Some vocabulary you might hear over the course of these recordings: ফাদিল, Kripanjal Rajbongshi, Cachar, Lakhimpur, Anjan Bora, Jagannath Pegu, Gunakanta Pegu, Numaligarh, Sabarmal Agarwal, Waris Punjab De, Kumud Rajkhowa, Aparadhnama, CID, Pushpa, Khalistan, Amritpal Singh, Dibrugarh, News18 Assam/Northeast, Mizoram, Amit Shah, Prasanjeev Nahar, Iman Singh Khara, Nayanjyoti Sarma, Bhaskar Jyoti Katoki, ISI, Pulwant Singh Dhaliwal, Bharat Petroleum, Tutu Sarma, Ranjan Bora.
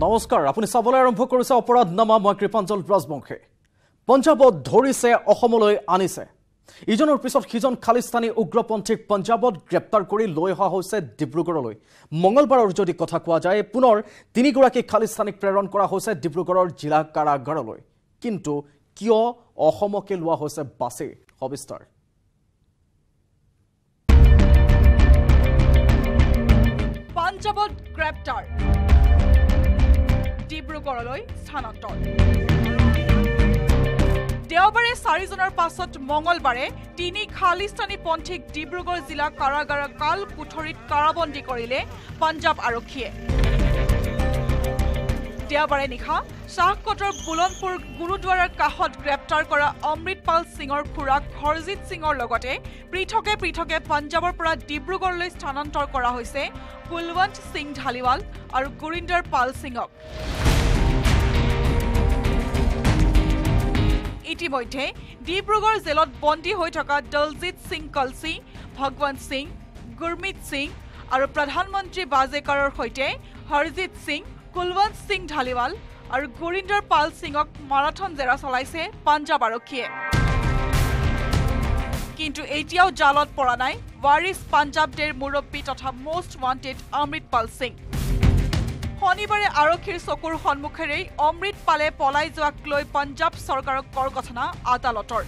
Namaskar, apuni sabole arambho korise Aparadhnama moi Kripanjal Rajbongshi. Punjabot dhorise Asomoloi anise. Ijoner pisot kijon Khalistani ugroponthik Punjabot greptar kori loi oha hoise Dibrugarhলৈ. Mongolbaror jodi kotha kowa jay punor tinigoraki Khalistanik preron kora hoise Dibrugarhor jila karagharloi. Kintu kiyo Asomoke lowa hoise basi hobistar. Punjabot greptar. Dibrugarhলৈ স্থানান্তৰ দেওবাৰে 4 জনৰ পাছত মঙ্গলবাৰে তিনি খালিস্তানী পন্থীক ডিব্ৰুগড় জিলা কাৰাগাৰ কাল কুঠৰিত কাৰাবন্দী কৰিলে পঞ্জাব আৰক্ষীয়ে দেওবাৰে নিখা শাহকটৰ বুলনপুৰ গুৰুদ্বাৰৰ কাহত গ্ৰেপ্তাৰ কৰা অমৃতপাল সিঙৰ খুৰাক হৰজিত সিঙৰ লগতে পৃথকে পৃথকে পঞ্জাবৰ পৰা ডিব্ৰুগড়লৈ স্থানান্তৰ কৰা হৈছে পুলৱন্ত সিং ঢালিৱাল আৰু গুৰিnder পাল সিঙক ইতিমধ্যে ডিব্ৰুগড় জেলত বন্দী হৈ থকা দলজিৎ সিং কলসি ভগৱন্ত সিং গুৰমিত সিং আৰু প্ৰধানমন্ত্ৰী বাজেকাৰৰ সৈতে হৰজিত সিং কুলৱন্ত সিং ঢালিৱাল আৰু গুৰিnder পাল সিঙক মাৰাথন জেৰা চলাইছে পঞ্জাব আৰক্ষীয়ে কিন্তু এতিয়াও জালত পৰা নাই वारिस पंजाब देर मुरब्बी तथा मोस्ट वांटेड अमृतपाल सिंह शनिवारे आरक्षीर चकुर सन्मुखेरे अमृतपाले पलाई जोवाक लई पंजाब सरकारक करगठना आदालतर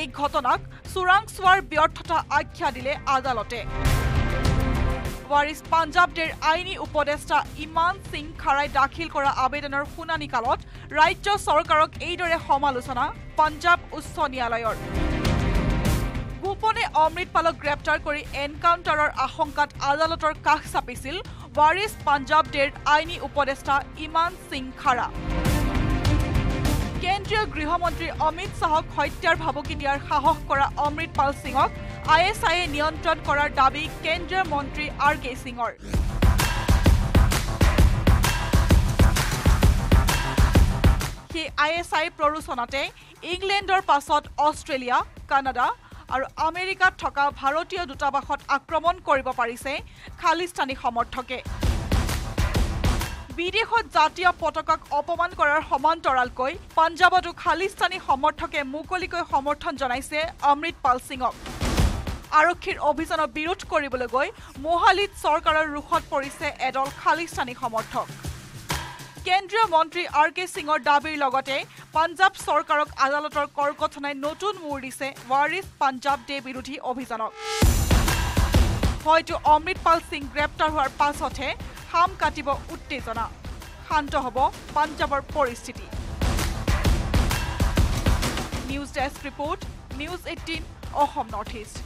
এই ঘটনাক চোৰাং চোৱাৰ ব্যর্থতা আখ্যা দিলে আদালতে वारिस पंजाब देर आईनी उपदेष्टा ইমান সিং খাৰাই দাখিল কৰা আবেদনৰ শুনানি কালত ৰাজ্য চৰকাৰক এইদৰে সমালোচনা पंजाब উচ্চ ন্যায়ালয়ৰ গোপনে অমৃতপালক গ্ৰেপ্তাৰ কৰি এনকাউন্টাৰৰ আশংকাত আদালতৰ কাষ চাপিছিল वारिस पंजाब देर আইনী উপদেষ্টা ইমান সিং খাৰা কেন্দ্ৰীয় গৃহমন্ত্ৰী অমিত শাহক হত্যাৰ ভাবুকি দিয়াৰ সাহস কৰা অমৃতপাল সিঙক আইএছআইয়ে নিয়ন্ত্ৰণ কৰাৰ দাবী কেন্দ্ৰীয় মন্ত্ৰী আৰ.কে. সিঙৰ কি আইএছআই প্ৰৰোচনাতে ইংলেণ্ডৰ পাছত অষ্ট্ৰেলিয়া কানাডা আৰু আমেৰিকাত থকা ভাৰতীয় দূতাবাসত আক্ৰমণ কৰিব পাৰিছে খালিস্তানী সমৰ্থকে বিদেশত জাতীয় পতাকাক অপমান কৰাৰ সমান্তৰালকৈ পঞ্জাবতো খালিস্তানী সমৰ্থকে মুকলিকৈ সমৰ্থন জনাইছে অমৃতপাল সিঙক আৰক্ষীৰ অভিযানৰ বিৰোধ কৰিবলৈ গৈ মোহালিত চৰকাৰৰ ৰুখত পৰিছে এডল খালিস্তানী সমৰ্থক কেন্দ্ৰীয় মন্ত্ৰী আৰ.কে. সিঙৰ দাবীৰ লগতে পঞ্জাব চৰকাৰক আদালতৰ কৰগঠনাই নতুন মূৰ দিছে वारिस पंजाब দে বিৰোধী অভিযানক হয়তো অমৃতপাল সিং গ্ৰেপ্তাৰ হোৱাৰ পাছতহে হাম কাটিব উত্তেজনা শান্ত হ'ব পঞ্জাবৰ পৰিস্থিতি news desk report news 18 Asom north east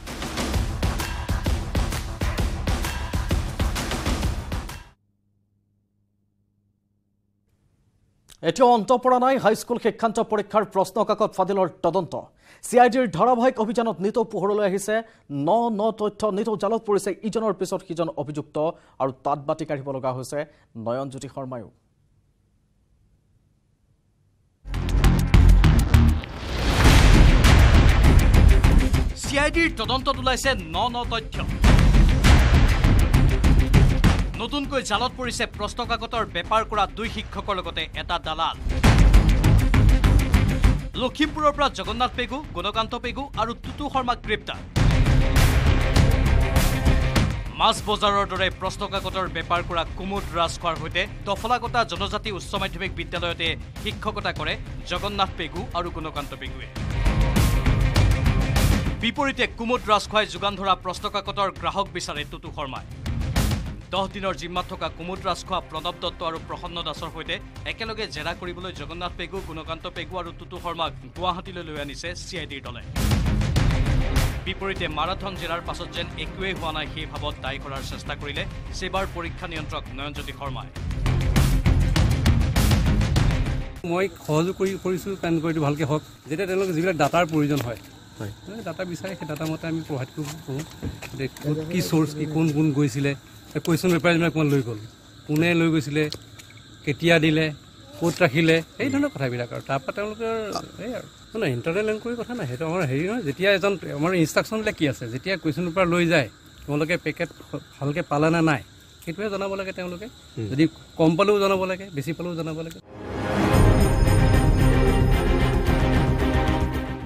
এটো অন্তপৰণাই হাইস্কুল শিক্ষান্ত পৰীক্ষাৰ প্ৰশ্ন কাকত ফাদিলৰ তদন্ত সিআইডিৰ ধাৰাবাহিক অভিযানত নিতৌ পোহৰলৈ আহিছে ন তথ্য নিতৌ জালত পৰিছে ইজনৰ পিছত সিজন অভিযুক্ত আৰু তাত বাটি কাঢ়িব লগা হৈছে নয়নজ্যোতি শৰ্মায়ো সিআইডিৰ তদন্তত ওলাইছে ন তথ্য নতুনকৈ জালত পৰিছে প্ৰশ্ন কাকতৰ বেপাৰ কৰা দুই শিক্ষকৰ লগতে এটা দালাল লখিমপুৰৰ পৰা জগন্নাথ পেগু গুণকান্ত পেগু আৰু টুটু শৰ্মা গ্ৰেপ্তাৰ মাছ বজাৰৰ দৰে প্ৰশ্ন কাকতৰ বেপাৰ কৰা কুমুদ ৰাজখোৱাৰ সৈতে দফলাগতা জনজাতি উচ্চ মাধ্যমিক বিদ্যালয়তে শিক্ষকতা কৰে জগন্নাথ পেগু আৰু গুণকান্ত পেগুৱে বিপৰীতে কুমুদ ৰাজখোৱাই যোগান ধৰা প্ৰশ্ন কাকতৰ গ্ৰাহক বিচাৰে টুটু শৰ্মাই 10 দিনৰ জিম্মাত থকা কুমুদ ৰাজখোৱা প্ৰণব দত্ত আৰু প্ৰসন্ন দাসৰ সৈতে একেলগে জেৰা কৰিবলৈ জগন্নাথ পেগু গুণকান্ত পেগু আৰু টুটু শৰ্মাক গুৱাহাটীলৈ লৈ আনিছে সিআইডিৰ দলে বিপৰীতে মাৰাথন জেৰাৰ পাছত যেন একোৱেই হোৱা নাই সেই ভাৱত দায়ী কৰাৰ চেষ্টা কৰিলে সেবাৰ পৰীক্ষা নিয়ন্ত্ৰক নয়নজ্যোতি শৰ্মাই মই খোজ কৰিছো কাৰণ কৈটো ভালকে হক যেটা তেওঁলোক যিবিলাক ডাটাৰ প্ৰয়োজন হয় ডাটা বিচাৰি সেই ডাটা মতে আমি প্ৰভাত কৰো কি সোর্স কি কোন গৈছিলে क्वेश्चन पेपर में कौन लग गल पुणे लग गए केटिया दिले कत राखिले ए धरन कथाबिलाक तापर इंटरनेल एंकुरी कथा ना हेरि ना जेतिया एजन आमार इंस्ट्रक्शन बिला कि आछे जेतिया क्वेश्चन पेपर लई जाय तोमलोके पैकेट भालके पाला ना नाय সেইটোৱে জনাব লাগে তেওঁলোকে যদি কম পালেও জনাব লাগে বেছি পালেও জনাব লাগে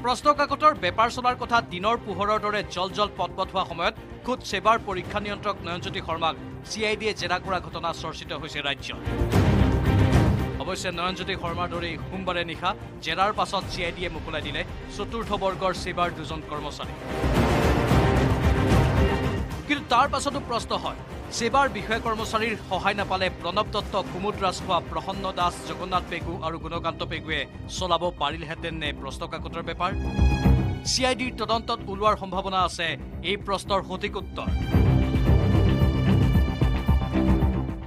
प्रश्न काकतर बेपार चलार कथा दिनर पोहरर दरे जल जल पटपट हुआ समयत खुद सेवार परीक्षा नियंत्रक नयनज्योति शर्माक सीआईडीए जेरा करा घटना चर्चित होइसे राज्य अवश्य नयनज्योति शर्मार दरे सोमवारे निशा जेरार पाছত सीआईडीए मुकुलाई दिले चतुर्थ वर्गर सेवार दुजन कर्मचारी किन्तु तार पाछतो प्रश्न হয় सेवार বিষয় কৰ্মচাৰীৰ সহায় নাপালে প্ৰণৱ দত্ত কুমুদ ৰাজখোৱা প্ৰসন্ন দাস জগন্নাথ পেগু আৰু গুণকান্ত পেগুৱে চলাব পাৰিলহেতেন নে প্ৰশ্ন কাকতৰ বেপাৰ সিআইডিৰ তদন্তত উলোৱাৰ সম্ভাৱনা আছে এই প্ৰশ্নৰ সঠিক উত্তৰ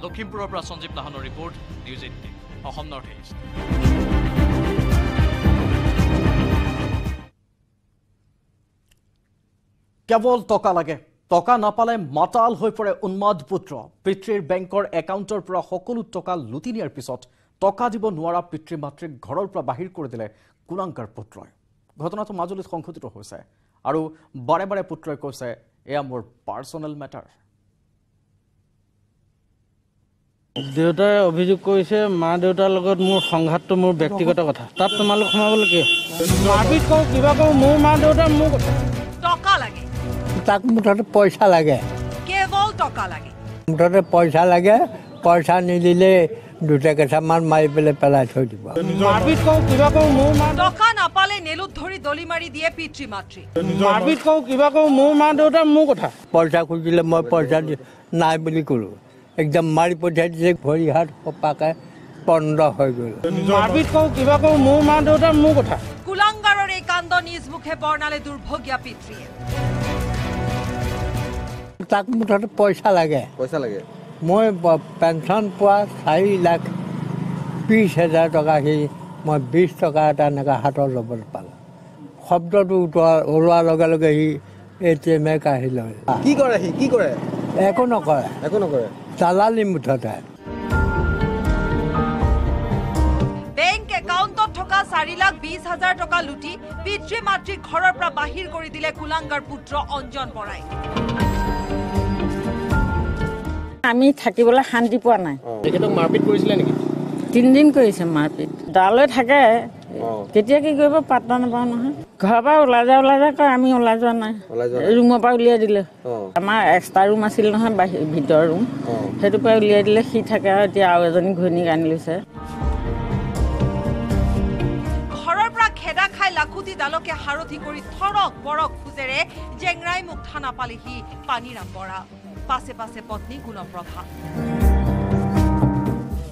লখিমপুৰৰ প্ৰসঞ্জীব নাহৰৰ report news eighteen Asom north east কেৱল টকা লাগে টকা না পালে মাতাল হৈ পৰে উন্মাদ পুত্ৰ পিতৃৰ বেংকৰ একাউণ্টৰ পৰা সকলো টকা লুটি নিয়াৰ পিছত টকা দিব নোৱাৰা পিতৃ মাতৃক ঘৰৰ পৰা বাহিৰ কৰি দিলে গুণাংকাৰ পুত্ৰই ঘটনাটো মাজুলীত সংঘটিত হৈছে আৰু বাৰে বাৰে পুত্ৰই কৈছে এয়া মোৰ পাৰ্সোনেল মেটাৰ দেউতাই অভিযোগ কৰিছে মা দেউতাৰ লগত মোৰ সংঘাতটো মোৰ ব্যক্তিগত কথা তাত তোমালোক সমাবল কি মাৰপিট কৰো কিবা কৰো মোৰ মা দেউতা মোক টকা লাগে তাক মুঠতে পয়সা লাগে কেবল টকা লাগে মুঠতে পয়সা লাগে পয়সা নিদিলে দুটা কেছামান মাই পেলে পেলাই থৈ দিব মারপিট কও কিবা কও মো মা টকা না পালে নেলুত ধৰি দলি মারি দিয়ে পিতৃ মাতৃ মারপিট কও কিবা কও মো মা দেউতা মো কথা পয়সা খুজিলে মই পয়সা নাই বুলি কলো একদম মারি পঠাই দিছে ভৰি হাত পাকা পণ্ড হৈ গল মাৰপিট কও কিবা কও মো মা দেউতা মো কথা কুলাঙ্গাৰৰ এই কাণ্ড নিজ মুখে বৰ্ণালে দুৰ্ভোগ্যা পিতৃয়ে তাক মুঠতে পয়সা লাগে মই পেনশন পোৱা 4,20,000 টকা সেই মই 20 টকা এটা এনেকা হাতত ল'বলৈ পালোঁ শব্দটো ওলোৱাৰ লগে লগে সি ATM কাঢ়ি লয় কি কৰে একো নকৰে দালালি মুঠতে বেংক একাউণ্টত থকা 4,20,000 টকা লুটি পিতৃ মাতৃক ঘৰৰ পৰা বাহিৰ কৰি দিলে কুলাংগাৰ পুত্ৰ অঞ্জন বৰাই আমি থাকিবলৈ শান্তি পোৱা নাই তেখেতক মাৰপিট কৰিছিল নেকি 3 দিন কৰিছে মাৰপিট দালৈ থাকে কেতিয়া কি কৰিব পাত্তা নাপাওঁ নহয় ঘৰবা ওলা যা কৈ আমি ওলা যোৱা নাই ৰুমৰ পৰা উলিয়াই দিলে আমাৰ এক্সট্ৰা ৰুম আছিল নহয় ভিতৰ ৰুম সেইটো পৰা উলিয়াই দিলে সি থাকে আৰু এতিয়া আৰু এজনী ঘৈণীক আনি লৈছে ঘৰৰ পৰা খেদা খাই লাখুটি দালকে হাৰথি কৰি থৰক বৰক খুজেৰে জেংৰাই মুখ থানা পালেহি পানীৰাম বৰা পাশে পাশে পত্নী গুণপ্ৰভা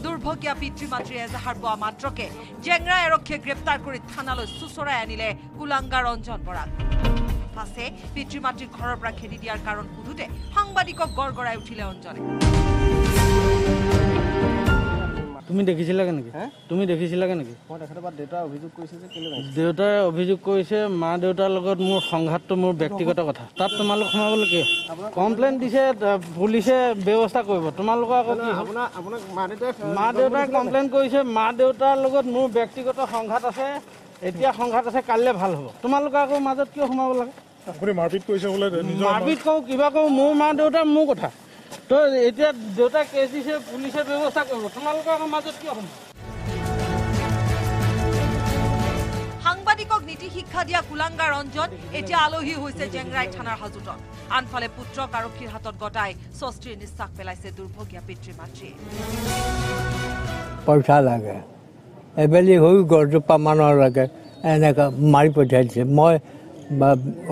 দুৰ্ভগীয়া পিতৃ মাতৃ এজাহাৰ পোৱা মাত্ৰকে জেংৰাই আৰক্ষীয়ে গ্ৰেপ্তাৰ কৰি থানালৈ চুচৰাই আনিলে কুলাংগাৰ ৰঞ্জন বৰাক পাছে পিতৃ মাতৃক ঘৰৰ পৰা খেদি দিয়াৰ কাৰণ সুধোতে সাংবাদিকক গৰগৰাই উঠিলে অঞ্জনে তুমি দেখিছিলা কেনেকি দেউতাই অভিযোগ কৰিছে মা দেউতাৰ লগত মোৰ সংঘাতটো মোৰ ব্যক্তিগত কথা তাত তোমালোক সোমাবলৈ কি কমপ্লেইন দিছে পুলিচে ব্যৱস্থা কৰিব তোমালোক মা দেউতাই কমপ্লেইন কৰিছে মা দেউতাৰ লগত মোৰ ব্যক্তিগত সংঘাত আছে এতিয়া সংঘাত আছে কাইলৈ ভাল হ'ব তোমালোক আকৌ মাজত কিয় সোমাব লাগে মাৰপিট কৰো কিবা কৰো মোৰ মা দেউতাৰ মোৰ কথা তো এতিয়া দেউতা কেছ দিছে পুলিচে ব্যৱস্থা কৰিব তোমালোকৰ মাজত কি হ'ব সাংবাদিকক নীতি শিক্ষা দিয়া কুলাংগাৰ ৰঞ্জন এতিয়া আলহী হৈছে জেংৰাই থানাৰ হাজুতত আনফালে পুত্ৰক আৰক্ষীৰ হাতত গটাই ষষ্ঠীৰ নিশ্বাস পেলাইছে দুৰ্ভগীয়া পিতৃ মাতৃয়ে পইচা লাগে এবেলি হৈ গৰজোপা মানৰ লাগে এনেকা মাৰি পঠাইছে মই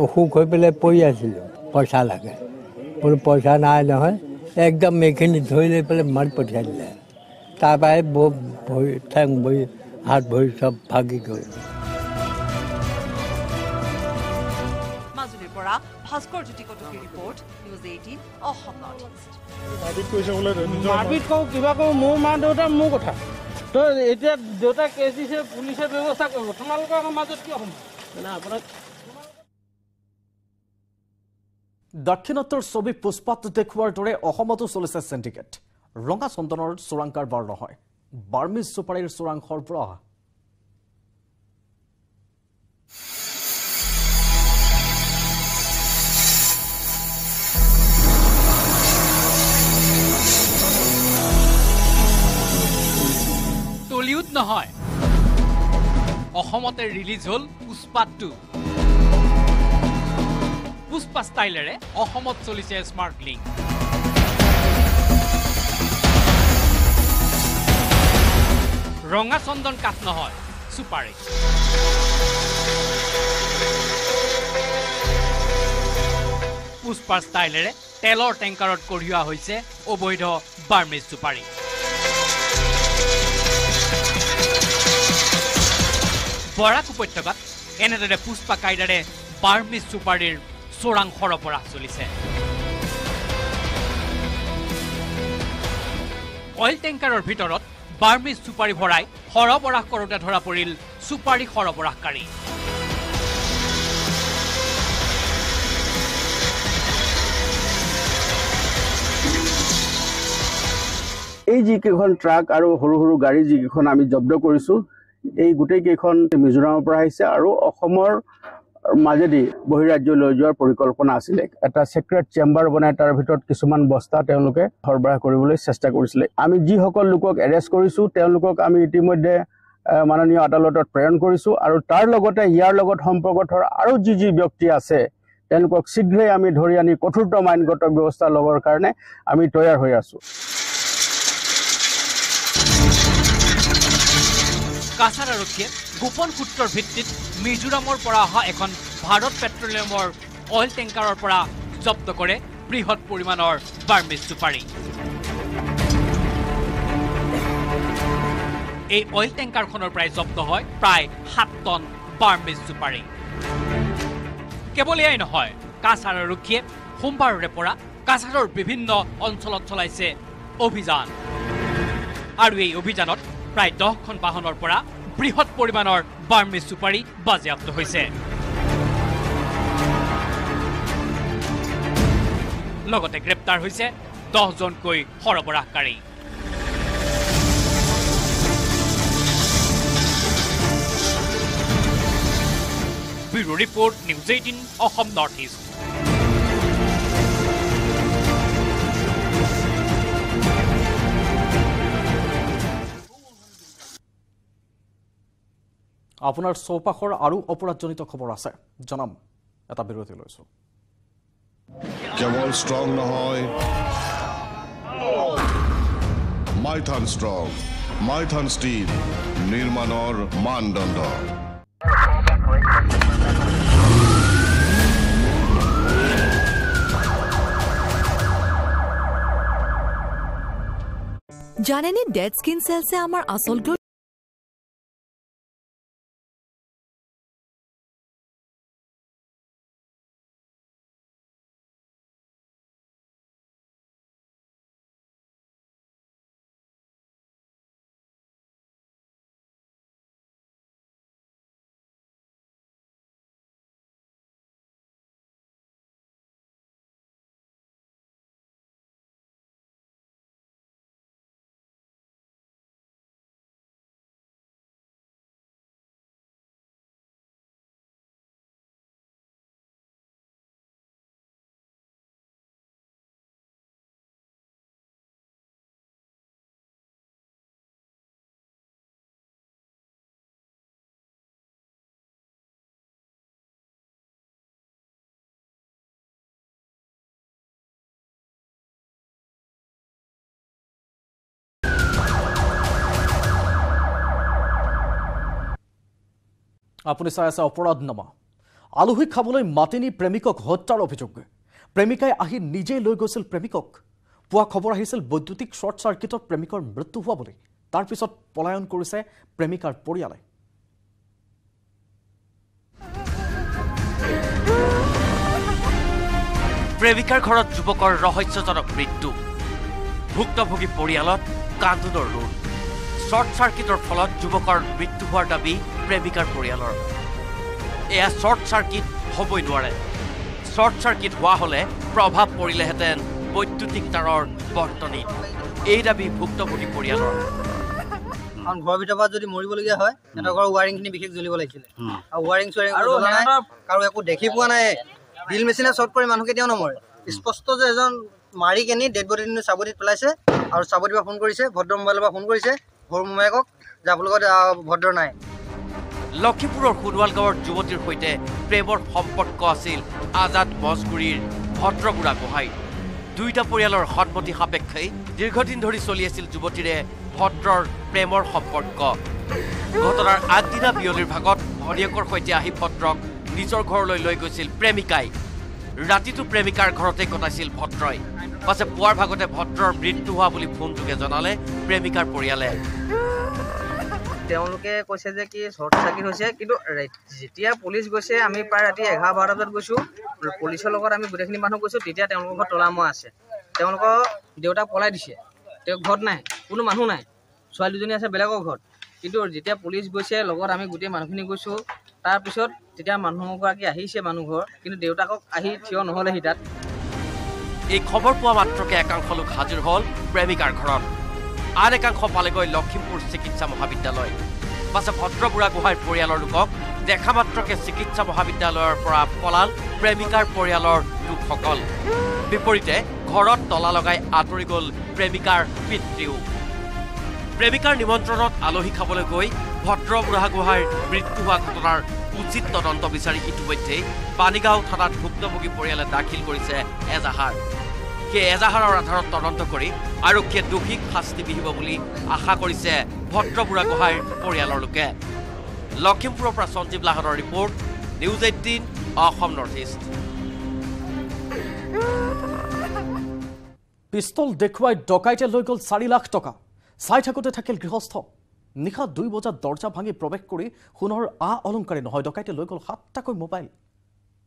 অসুখ হৈ পেলাই পৰি আছিলোঁ পইচা লাগে কোনো পইচা নাই নহয় একদম মেখিনি ধৰি লৈ পেলাই মাৰি পঠিয়াই দিলে তাৰপৰাই ঠেং বহি হাত ভৰি চব ভাগি গ'ল মাজুলীৰ পৰা ভাস্কৰ জ্যোতি কটকীৰ report news eighteen Asom north east মাৰপিট কৰো কিবা কৰো মোৰ মা দেউতা মোৰ কথা তো এতিয়া দেউতা কেছ দিছে পুলিচে ব্যৱস্থা কৰিব তোমালোকৰ মাজত কি হ'ব মানে আপোনাক দক্ষিণাতৰ ছবি পুষ্পাত দেখুৱাৰ দৰে অসমতো চলিছে চেণ্ডিকেট ৰঙা চন্দনৰ চোৰাং কাৰবাৰ নহয় বাৰ্মিজ চুপাৰীৰ চোৰাং সৰবৰাহ বলিউড নহয় অসমতে ৰিলিজ হল পুষ্পা 2 পুষ্পা স্টাইলৰে অসমত চলিছে স্মাৰ্টলিং ৰঙা চন্দন কাট নহয় সুপাৰ হিট পুষ্পা স্টাইলৰে তেলৰ ট্যাঙ্কাৰত কঢ়িওৱা হৈছে অবৈধ বাৰ্মিজ সুপাৰি বৰাক উপত্যকাত এনেদৰে পুষ্পা কাইডাৰে বাৰ্মিজ সুপাৰিৰ চোৰাং সৰবৰাহ চলিছে অইল ট্যাঙ্কাৰৰ ভিতৰত বাৰ্মিজ সুপাৰি ভৰাই সৰবৰাহ কৰোতে ধৰা পৰিল সুপাৰি সৰবৰাহকাৰী এই জিকেখন ট্ৰাক আৰু হৰু হৰু গাড়ী জিকেখন আমি জব্দ কৰিছো এই গুটেই কেখন মিজোৰামৰ পৰা আহিছে আৰু অসমৰ মাজেদি বহিৰাজ্য লৈ যোৱাৰ পৰিকল্পনা আছিল এটা সিক্ৰেট চেম্বাৰ বনাই তাৰ ভিতৰত কিছুমান বস্তা তেওঁলোকে হৰবাহ কৰিবলৈ চেষ্টা কৰিছিল আমি যি সকল লোকক এৰেষ্ট কৰিছো তেওঁলোকক আমি ইতিমধ্যে মাননীয় আদালতত প্ৰেৰণ কৰিছো আৰু তাৰ লগতে ইয়াৰ লগত সম্পৰ্কিত আৰু যি যি ব্যক্তি আছে তেওঁলোকক শীঘ্ৰেই আমি ধৰি আনি কঠোৰতম আইনগত ব্যৱস্থা লবৰ কাৰণে আমি তৈয়াৰ হৈ আছো কাছাৰ আৰক্ষীয়ে গোপন সূত্ৰৰ ভিত্তিত মিজোৰামৰ পৰা অহা এখন ভাৰত পেট্ৰলিয়ামৰ অইল ট্যাঙ্কাৰৰ পৰা জব্দ কৰে বৃহৎ পৰিমাণৰ বাৰ্মিজ সুপাৰি এই অইল ট্যাঙ্কাৰখনৰ পৰা জব্দ হয় প্ৰায় 7 টন বাৰ্মিজ সুপাৰি কেৱল এয়াই নহয় কাছাৰ আৰক্ষীয়ে সোমবাৰৰে পৰা কাছাৰৰ বিভিন্ন অঞ্চলত চলাইছে অভিযান আৰু এই অভিযানত প্ৰায় 10খন বাহনৰ পৰা বৃহৎ পৰিমাণৰ বাৰ্মিজ সুপাৰি বাজেয়াপ্ত হৈছে লগতে গ্ৰেপ্তাৰ হৈছে 10 জনকৈ সৰবৰাহকাৰী bureau report news 18 Asom north east আপনাৰ চৌপাশৰ আৰু অপৰাধজনিত খবৰ আছে জনাম এটা বিৰতি লৈছো কেৱল ষ্ট্ৰং নহয় মাইথান ষ্ট্ৰং মাইথান ষ্টীল নিৰ্মাণৰ মানদণ্ড জানেনে ডেড স্কিন সেলসে আমাৰ আসল গ্লো আপুনি চাই আছে অপৰাধনামা আলহী খাবলৈ মাতিনি প্ৰেমিকক হত্যাৰ অভিযোগ প্ৰেমিকাই আহি নিজে লৈ গৈছিল প্ৰেমিকক পোৱা খবৰ আহিছিল বৈদ্যুতিক শৰ্ট সাৰ্কিটত প্ৰেমিকৰ মৃত্যু হোৱা বুলি তাৰ পিছত পলায়ন কৰিছে প্ৰেমিকাৰ পৰিয়ালে প্ৰেমিকাৰ ঘৰত যুৱকৰ ৰহস্যজনক মৃত্যু ভুক্তভোগী পৰিয়ালত কান্দোনৰ ৰোল শৰ্ট সাৰ্কিটৰ ফলত যুৱকৰ মৃত্যু হোৱাৰ দাবী প্ৰেমিকাৰ পৰিয়ালৰ এয়া শৰ্ট সাৰ্কিট হ'বই নোৱাৰে শৰ্ট সাৰ্কিট হোৱা হলে প্ৰভাৱ পৰিলেহেঁতেন বৈদ্যুতিক তাৰৰ বৰ্তনীত এই দাবী ভুক্তভোগী পৰিয়ালৰ কাৰণ ঘৰৰ ভিতৰৰ পৰা যদি মৰিবলগীয়া হয় এটা ঘৰৰ ওয়াৰিংখিনি বিশেষ জ্বলিব লাগিছিল আৰু ওয়াৰিং চোৱাৰিং জ্বলা নাই কাৰো একো দেখি পোৱা নাই বিল মেচিনে শৰ্ট কৰি মানুহ কেতিয়াও নমৰে স্পষ্ট যে এজন মাৰি কেনি ডেড বডিটো চাবুটিত পেলাইছে আৰু চাবুটিবা ফোন কৰিছে ভদ্ৰ মোবাইলৰ পৰা ফোন কৰিছে মোমায়েকক যাবলগত ভদ্ৰ নাই লক্ষীপুৰৰ খুদৱাল গাঁৱৰ যুৱতীৰ হৈতে প্ৰেমৰ সম্পৰ্ক আছিল আজাদ মজগুৰিৰ ভদ্ৰগুৰা গোহাই দুইটা পৰিয়ালৰ সন্মতি সাপেক্ষে দীৰ্ঘদিন ধৰি চলি আছিল যুৱতীৰে ভদ্ৰৰ প্ৰেমৰ সম্পৰ্ক ঘটনাৰ আগদিনা বিয়লিৰ ভাগত ভৰিয়েকৰ হৈতে আহি ভদ্ৰক নিজৰ ঘৰলৈ লৈ গৈছিল প্ৰেমিকাই ৰাতিটো প্ৰেমিকাৰ ঘৰতে কটাইছিল ভদ্ৰই পাছে পুৱাৰ ভাগতে ভদ্ৰৰ মৃত্যু হোৱা বুলি ফোনযোগে জনালে প্ৰেমিকাৰ পৰিয়ালে তেওঁলোকে কৈছে যে কি শৰ্ট সাৰ্কিট হৈছে কিন্তু যেতিয়া পুলিশ গৈছে আমি প্ৰায় ৰাতি 11-12 বজাত গৈছো পুলিশৰ লগত আমি গুৰেখিনি মানুহ গৈছো তেতিয়া তেওঁলোকৰ ঘৰ তলামো আছে তেওঁলোকৰ দেউতা পলাই দিছে তে ঘৰ নাই কোনো মানুহ নাই ছোৱালী দুজনী আছে বেলেগৰ ঘৰ কিন্তু যেতিয়া পুলিশ গৈছে লগত আমি গুটি মানুহখিনি গৈছো তাৰ পিছত তেতিয়া মানুহগৰাকী আহিছে মানুহ ঘৰ কিন্তু দেউতাকক আহি থিয় নহলে হিতাত এই খবৰ পোৱা মাত্ৰকে একাংশ লোক হাজিৰ হল প্ৰেমিকাৰ ঘৰত आर एक पालेगय लखीमपुर चिकित्सा महाविद्यालय पासे भद्रबुरा गुहार परियालर लोक देखा मात्रके चिकित्सा महाविद्यालयर परा पलाल प्रेमिकार परियालर लोकसकल विपरीते घरत तला लगाई आतरि गल प्रेमिकार पितृ प्रेमिकार निमंत्रणत आलोही खाबले गई भद्रबुरा गुहार मृत्यु हुआ घटनार उचित तदंत विचारि इतिमध्ये पानीगांव थानात भुक्तभोगी परियाले दाखिल करिसे एजाहार के एजाहारर आधारत तदंत करी आरक्षे दोषीक शास्ति विहिब বুলি आशा কৰিছে ভদ্ৰপুৰা গোহাই পৰিয়ালৰ লোকে লক্ষীমপুৰৰ প্ৰসঞ্জীব নাহাৰৰ report news 18 Asom north east pistol দেখুৱাই ডকাইতে লৈ গল 4 লাখ টকা চাই থাকোতে থাকিল গৃহস্থ নিখা 2 বজাত দৰ্জা ভাঙি প্ৰৱেশ কৰি সোণৰ আ অলংকাৰে নহয় ডকাইতে লৈ গল 7টা কৈ মোবাইল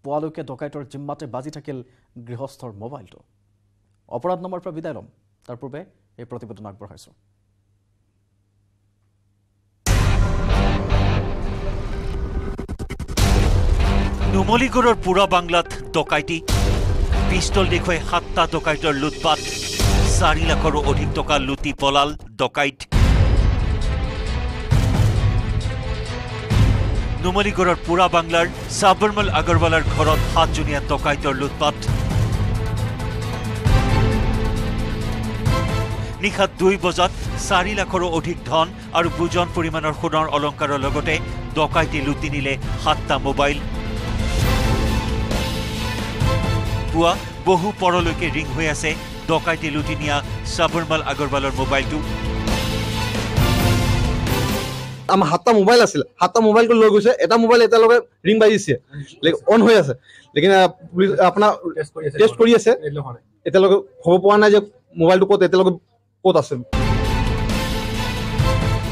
পোৱালৈকে ডকাইতৰ জিম্মাতে বাজি থাকিল গৃহস্থৰ মোবাইলটো অপৰাধনামাৰ পৰা বিদায় লম तार पूर्वे ये प्रतिवेदन आगबढ़ाइछो नुमलीगढ़र पूरा बांग्लात डकैती पिस्तल देखुवाई 7टा डकैतर लुटपाट 4 लाखर अधिक टका लुटी पलाल डकैत नुमलीगढ़र पूरा बांग्लार साबरमल अगरवालार घरत 7 जनिया डकैतर लुटपाट निशा 2 बजात 4 लाखर अधिक धन और बुजन परिमाणर सोनार अलंकार लगते डकैती लुटि निले 7टा मोबाइल पुआ बहु परलैके रिंग हो आसे डकैती लुटि निया साबरमल अगरवालर मोबाइल तो आम 7टा मोबाइल আছিল 7टा मोबाइल को লৈ গৈছে এটা মোবাইল এটা লগে ৰিং বাজিছে অন হৈ আছে লেকিন পুলিশ আপনা টেস্ট কৰি আছে এটা লগে খবৰ পোৱা নাই যে মোবাইল তো কত এটা লগে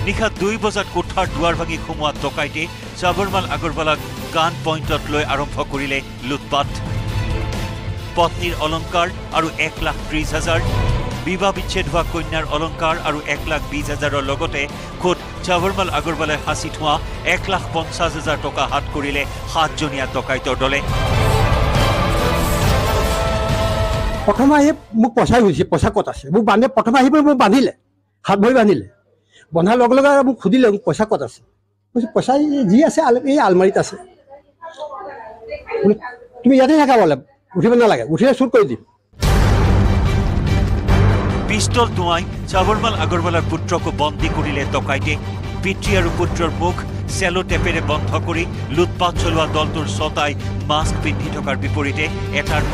निशा 2 बजात कोठार दुआर भांगी खुमुआ डकैते साबरमल अगरवालक गान पॉइंटत लै आरम्भ करिले लुटपाट पत्नीर अलंकार और 1,30,000 विवाह विच्छेद हुआ कन्यार अलंकार और 1,20,000 लगते खुद साबरमल अगरवाले हासिल हुआ 1,50,000 टका हाथ करिले 7 जनिया डकैतर दले प्रथम आए मुख पसाई हुई पसा कत आस बांधे प्रथम आई पे बांधिले हाथ भर बांधिले बंधार लगे मुझे खुदिले पसा कत आस पसा जी आलमारी आस तुम इते थका बोले उठब ना उठिले शूट कर दी पिस्तल दुआई साबरमल अगरवालार पुत्र को बंदी करिले डकैते पितृ और पुत्र मुख सेलो टेपेरे बंध कर लुटपाट चलवा दलटोर छटाई मास्क पिंधि थकार विपरीते एटार